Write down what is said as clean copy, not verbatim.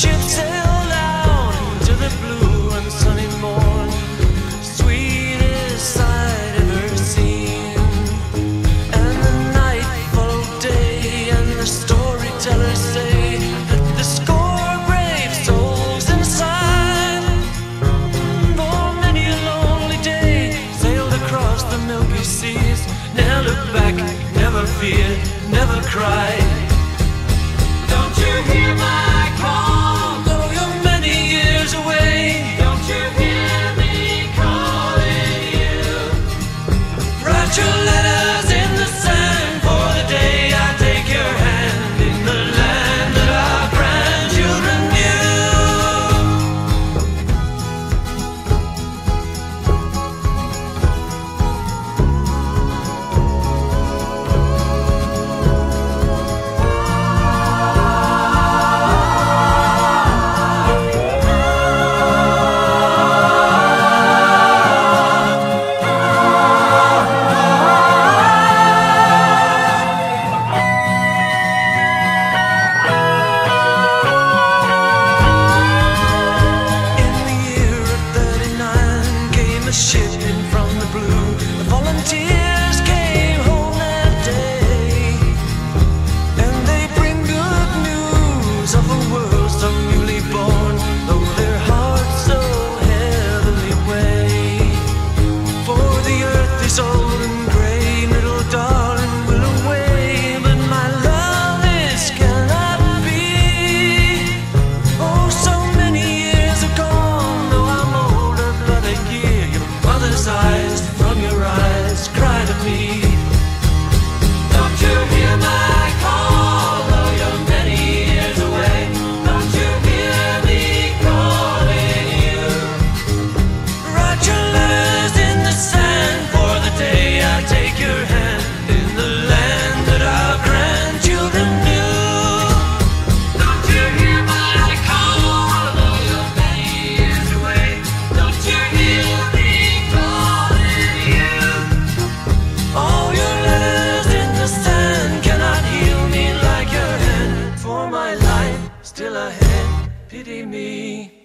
ships sailed out into the blue on a sunny morn. Sweetest sight ever seen. And the night followed day, and the storytellers say that the score of brave souls inside, for many a lonely day, sailed across the milky seas. Never look back, never fear, never cry. Don't you hear my still ahead, pity me.